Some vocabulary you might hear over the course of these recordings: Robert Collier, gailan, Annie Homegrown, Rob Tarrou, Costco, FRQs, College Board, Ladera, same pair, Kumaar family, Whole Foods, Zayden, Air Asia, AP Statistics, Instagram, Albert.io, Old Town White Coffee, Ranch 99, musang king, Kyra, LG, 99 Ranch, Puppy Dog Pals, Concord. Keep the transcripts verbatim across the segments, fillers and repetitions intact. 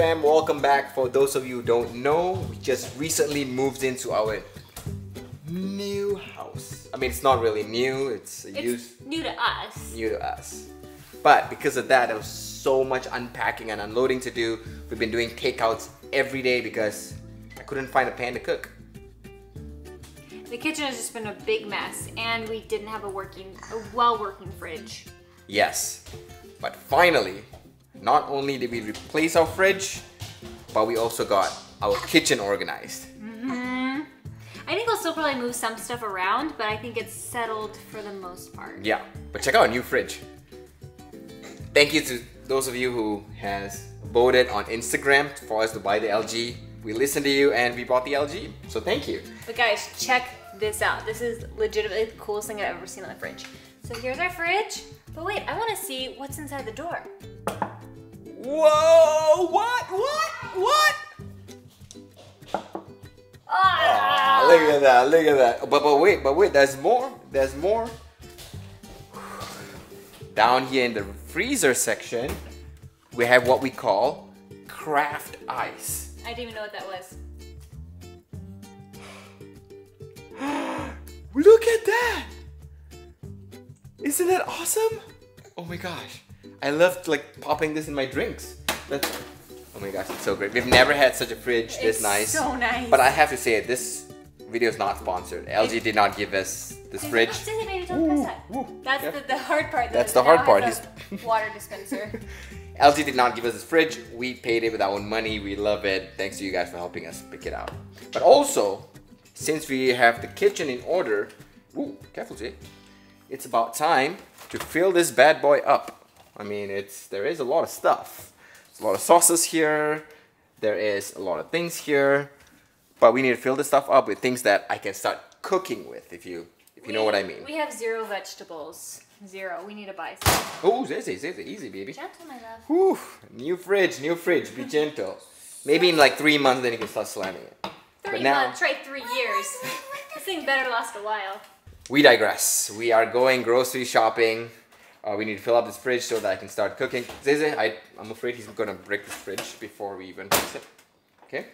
fam, welcome back. For those of you who don't know, we just recently moved into our new house. I mean, it's not really new, it's, it's used, new to us. New to us. But because of that, there was so much unpacking and unloading to do. We've been doing takeouts every day because I couldn't find a pan to cook. The kitchen has just been a big mess, and we didn't have a working, a well-working fridge. Yes, but finally, not only did we replace our fridge, but we also got our kitchen organized. Mm-hmm. I think we'll still probably move some stuff around, but I think it's settled for the most part. Yeah, but check out our new fridge. Thank you to those of you who has voted on Instagram for us to buy the L G. We listened to you and we bought the L G, so thank you. But guys, check this out. This is legitimately the coolest thing I've ever seen on the fridge. So here's our fridge, but wait, I want to see what's inside the door. Whoa, what, what, what? Ah. Oh, look at that, look at that. But, but wait, but wait, there's more, there's more. Down here in the freezer section, we have what we call craft ice. I didn't even know what that was. Look at that! Isn't that awesome? Oh my gosh. I loved like popping this in my drinks. That's, oh my gosh, it's so great. We've never had such a fridge this it's nice. It's so nice. But I have to say, this video is not sponsored. L G it, did not give us this it, fridge. It, ooh, ooh, that's yeah. the, the hard part. That's the hard part. Water dispenser. L G did not give us this fridge. We paid it with our own money. We love it. Thanks to you guys for helping us pick it out. But also, since we have the kitchen in order, ooh, careful Jay, it's about time to fill this bad boy up. I mean, it's there is a lot of stuff. There's a lot of sauces here. There is a lot of things here. But we need to fill this stuff up with things that I can start cooking with, if you if you we, know what I mean. We have zero vegetables. Zero. We need to buy some. Oh, this is easy, easy, baby. Gentle, my love. Whew. New fridge, new fridge. Be gentle. Maybe in like three months, then you can start slamming it. Three but now, months, right? Three years. This thing better last a while. We digress. We are going grocery shopping. Uh, we need to fill up this fridge so that I can start cooking. Zeze, I, I'm afraid he's gonna break this fridge before we even fix it. Okay?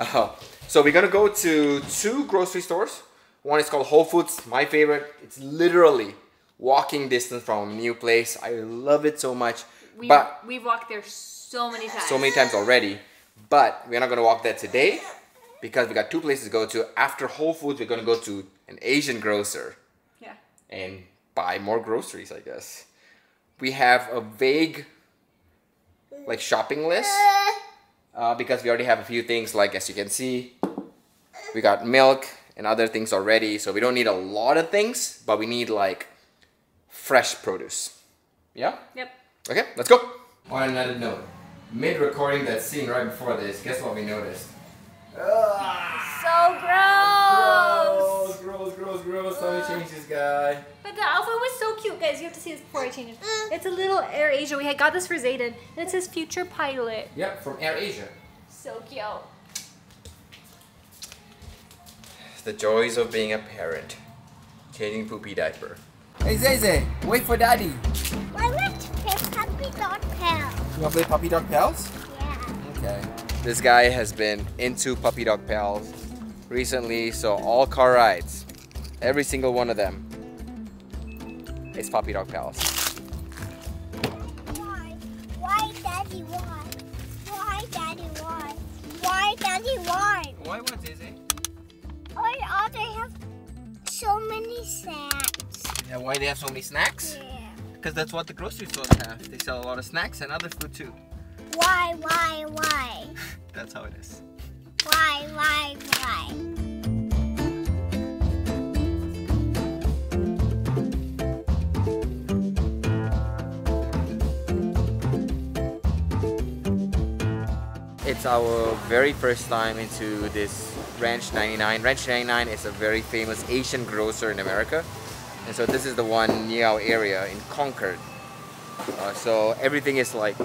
Uh, so we're gonna go to two grocery stores. One is called Whole Foods, my favorite. It's literally walking distance from a new place. I love it so much. We, but we've walked there so many times. So many times already. But we're not gonna walk there today because we got two places to go to. After Whole Foods, we're gonna go to an Asian grocer. Yeah. And buy more groceries, I guess. We have a vague like shopping list uh, because we already have a few things, like as you can see we got milk and other things already, so we don't need a lot of things, but we need like fresh produce. Yeah? Yep. Okay, let's go! On another note, mid recording that scene right before this, guess what we noticed? Ugh. So gross! Gross, gross, gross, gross. Let me change this guy. But the outfit was so cute, guys. You have to see this before I change it. It's a little Air Asia. We had got this for Zayden. And it says future pilot. Yep, from Air Asia. So cute. The joys of being a parent. Changing poopy diaper. Hey Zayden, wait for daddy. Why let's play Puppy Dog Pals. You want to play Puppy Dog Pals? Yeah. Okay. This guy has been into Puppy Dog Pals recently, so all car rides, every single one of them, it's Puppy Dog Pals. Why? Why, Daddy, why? Why, Daddy, why? Why, Daddy, why? Why, what is it? Why are they have so many snacks? Yeah, why they have so many snacks? Yeah. Because that's what the grocery stores have. They sell a lot of snacks and other food too. Why, why, why? That's how it is. Why, why, why? It's our very first time into this Ranch ninety-nine. Ranch ninety-nine is a very famous Asian grocer in America. And so this is the one near our area in Concord. Uh, so everything is like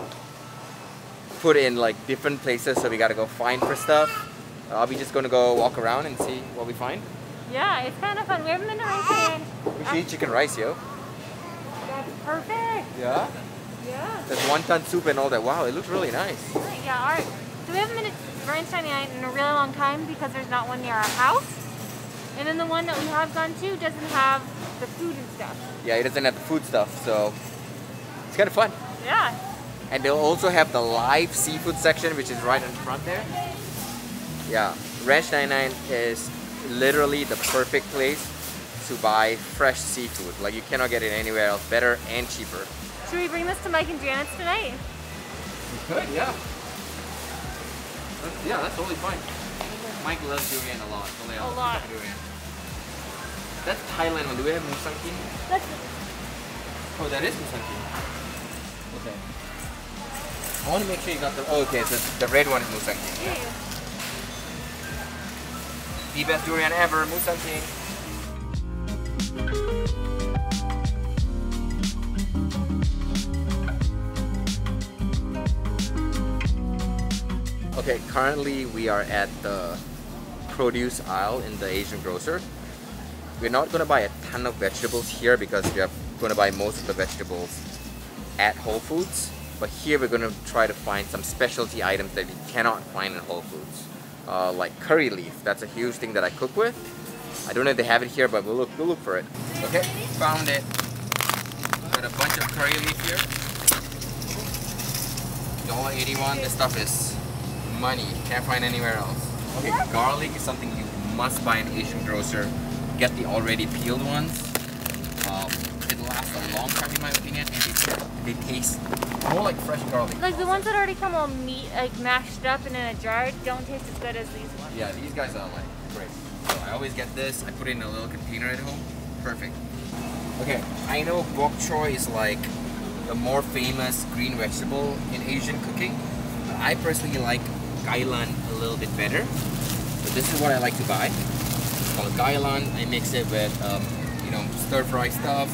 put in like different places, so we gotta go find for stuff. Uh, are we just gonna go walk around and see what we find? Yeah, it's kind of fun. We haven't been to Ranch. We should eat chicken rice, yo. That's perfect. Yeah? Yeah. There's wonton soup and all that. Wow, it looks really nice. Yeah, all right. So we haven't been to Ranch ninety-nine in a really long time because there's not one near our house. And then the one that we have gone to doesn't have the food and stuff. Yeah, it doesn't have the food stuff, so it's kind of fun. Yeah. And they'll also have the live seafood section, which is right in front there. Yeah, Ranch ninety-nine is literally the perfect place to buy fresh seafood. Like, you cannot get it anywhere else. Better and cheaper. Should we bring this to Mike and Janet's tonight? We could, yeah. That's, yeah, that's totally fine. Mike loves durian a lot. Only a lot. Durian. That's Thailand one. Do we have musang king? That's it. Oh, that is musang king. Okay. I want to make sure you got the... Oh, okay, so the red one is musang king. Yeah. The best durian ever, musang king. Okay, currently we are at the produce aisle in the Asian grocer. We're not going to buy a ton of vegetables here because we're going to buy most of the vegetables at Whole Foods. But here we're going to try to find some specialty items that we cannot find in Whole Foods. Uh, like curry leaf, that's a huge thing that I cook with. I don't know if they have it here, but we'll look, we'll look for it. Okay, found it. Got a bunch of curry leaf here. one dollar eighty-one, this stuff is money, can't find anywhere else. Okay, garlic is something you must buy in Asian grocer. Get the already peeled ones. Um, it lasts a long time in my opinion, and they, they taste more like fresh garlic. Like the ones that already come all meat, like mashed up and in a jar, don't taste as good as these ones. Yeah, these guys are like great. So I always get this. I put it in a little container at home. Perfect. Okay, I know bok choy is like the more famous green vegetable in Asian cooking. I personally like gailan a little bit better. So this is what I like to buy. It's called gailan. I mix it with, um, you know, stir fry stuff,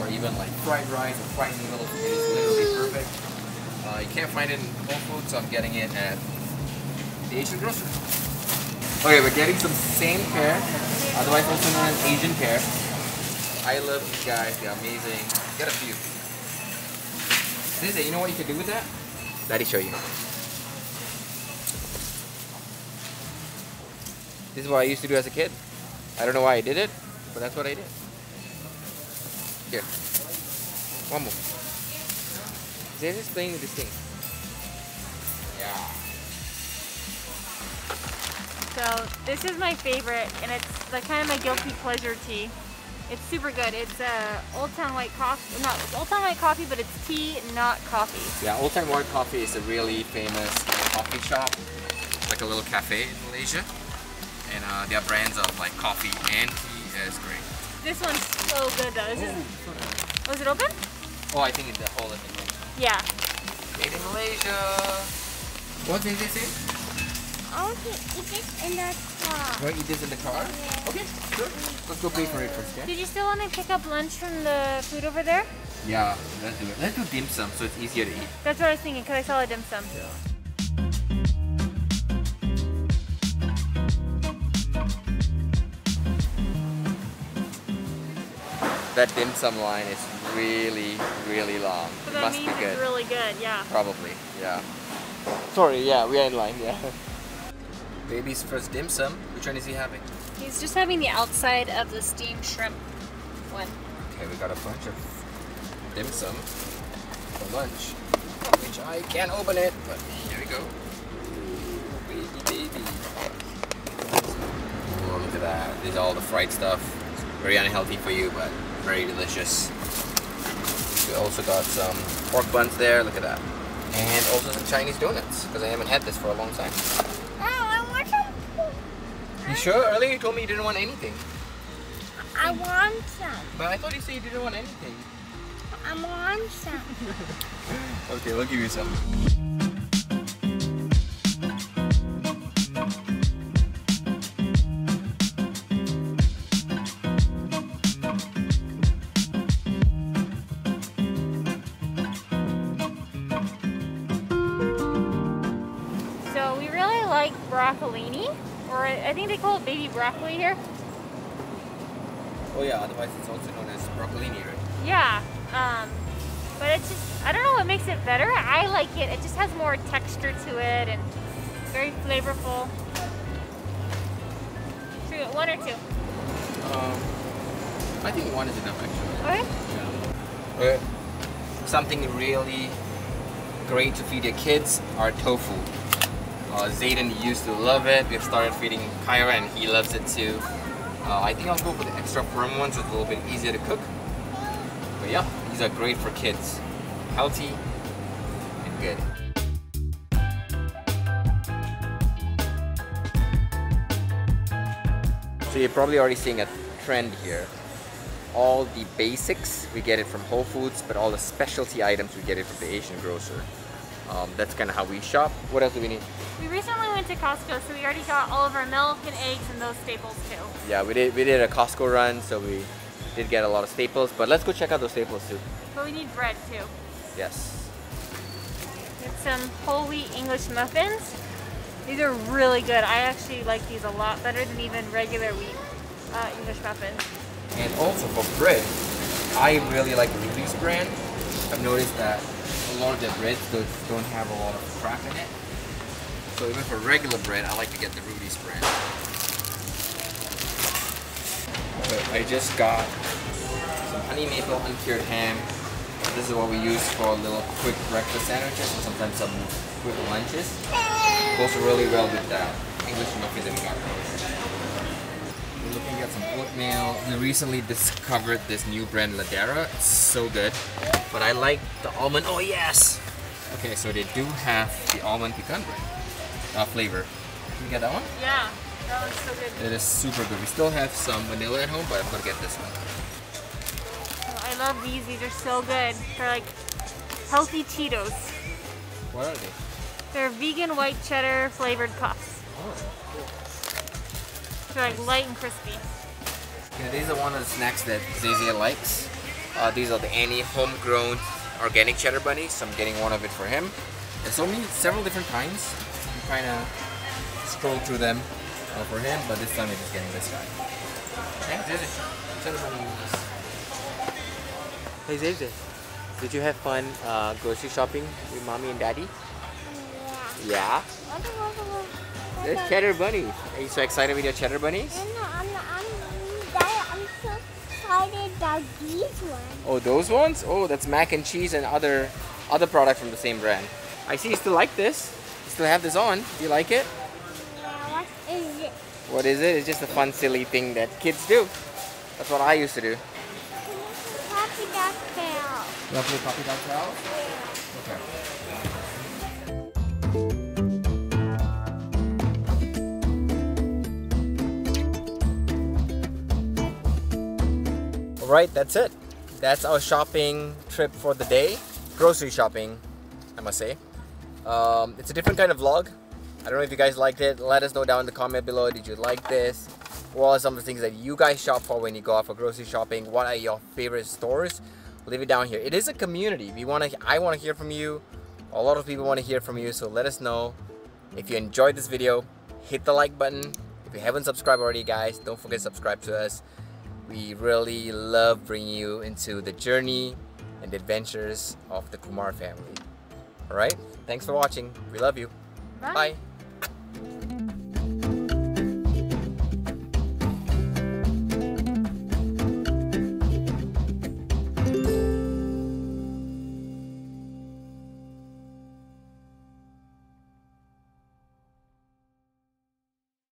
or even like fried rice or fried noodles. It is literally perfect. Uh, you can't find it in Whole Foods, so I'm getting it at the Asian grocery. Okay, we're getting some same pair, otherwise also known as Asian pair. I love these guys. They're amazing. Get a few. This, you know what you can do with that? Let me show you. This is what I used to do as a kid. I don't know why I did it, but that's what I did. Here. One more. They're just playing with this thing. Yeah. So this is my favorite, and it's like kind of my guilty pleasure tea. It's super good. It's uh, Old Town White Coffee. Not Old Town White Coffee, but it's tea, not coffee. Yeah, Old Town White Coffee is a really famous coffee shop. It's like a little cafe in Malaysia. And uh, their brands of like coffee and tea is great. This one's so good though. This oh, isn't... so nice. Was it open? Oh, I think it's the whole thing. Yeah. Made in Malaysia. What did they say? I want to eat this in the car. You want to eat this in the car? Yeah. Okay, sure. Let's go pay for it first, yeah? Did you still want to pick up lunch from the food over there? Yeah, let's do it. Let's do dim sum so it's easier to eat. That's what I was thinking because I saw a dim sum. Yeah. That dim sum line is really, really long. But that it must means be good. It's really good, yeah. Probably, yeah. Sorry, yeah, we are in line, yeah. Baby's first dim sum. Which one is he having? He's just having the outside of the steamed shrimp one. Okay, we got a bunch of dim sum for lunch, which I can't open it, but here we go. Baby, baby. Oh, look at that. These are all the fried stuff. Very unhealthy for you, but very delicious. We also got some pork buns there, look at that. And also some Chinese donuts, because I haven't had this for a long time. Oh, I want some. You sure? Earlier you told me you didn't want anything. I want some. But I thought you said you didn't want anything. I want some. Okay, we'll give you some. Broccolini, or I think they call it baby broccoli here. Oh yeah, otherwise it's also known as broccolini, right? Yeah, um, But it's just, I don't know what makes it better. I like it. It just has more texture to it and very flavorful. True, one or two? Um, I think one is enough actually. Okay. Yeah. Okay. Something really great to feed your kids are tofu. Uh, Zayden used to love it. We've started feeding Kyra and he loves it too. Uh, I think I'll go for the extra firm ones. It's a little bit easier to cook. But yeah, these are great for kids. Healthy and good. So you're probably already seeing a trend here. All the basics, we get it from Whole Foods, but all the specialty items, we get it from the Asian grocer. Um, that's kind of how we shop. What else do we need? We recently went to Costco, so we already got all of our milk and eggs and those staples too. Yeah, we did, we did a Costco run, so we did get a lot of staples, but let's go check out those staples too. But we need bread too. Yes. Get some whole wheat English muffins. These are really good. I actually like these a lot better than even regular wheat uh, English muffins. And also for bread, I really like Ruby's brand. I've noticed that a lot of their breads don't have a lot of crap in it. So even for regular bread, I like to get the Rudy's brand. So I just got some honey maple uncured ham. This is what we use for little quick breakfast sandwiches and sometimes some quick lunches. Goes really well with the English muffin that we got. We're looking at some oatmeal. We recently discovered this new brand, Ladera. It's so good. But I like the almond. Oh yes! Okay, so they do have the almond pecan bread uh, flavor. Can you get that one? Yeah, that one's so good. It is super good. We still have some vanilla at home, but I'm gonna get this one. Oh, I love these. These are so good. They're like healthy Cheetos. What are they? They're vegan white cheddar flavored puffs. Oh, cool. They're like light and crispy. Okay, these are one of the snacks that Zazia likes. Uh, these are the Annie Homegrown Organic Cheddar Bunnies, so I'm getting one of it for him. There's so many, several different kinds. I'm trying to scroll through them uh, for him, but this time I'm just getting this guy. Yeah, Zay Zay. Hey Zay Zay, did you have fun uh, grocery shopping with mommy and daddy? Yeah? Yeah? There's cheddar bunnies. Are you so excited with your cheddar bunnies? I'm not, I'm not, I'm not, I'm so excited about these ones. Oh, those ones? Oh, that's mac and cheese and other other products from the same brand. I see you still like this. You still have this on. Do you like it? Yeah, what is it? What is it? It's just a fun, silly thing that kids do. That's what I used to do. Puppy Dog Pals. You want to play Puppy Dog Pals? Yeah. Okay. Right, that's it. That's our shopping trip for the day. Grocery shopping, I must say. Um, it's a different kind of vlog. I don't know if you guys liked it. Let us know down in the comment below. Did you like this? What are some of the things that you guys shop for when you go out for grocery shopping? What are your favorite stores? Leave it down here. It is a community. We want to. I want to hear from you. A lot of people want to hear from you. So let us know. If you enjoyed this video, hit the like button. If you haven't subscribed already, guys, don't forget to subscribe to us. We really love bringing you into the journey and the adventures of the Kumaar family. Alright, thanks for watching. We love you. Bye. Bye.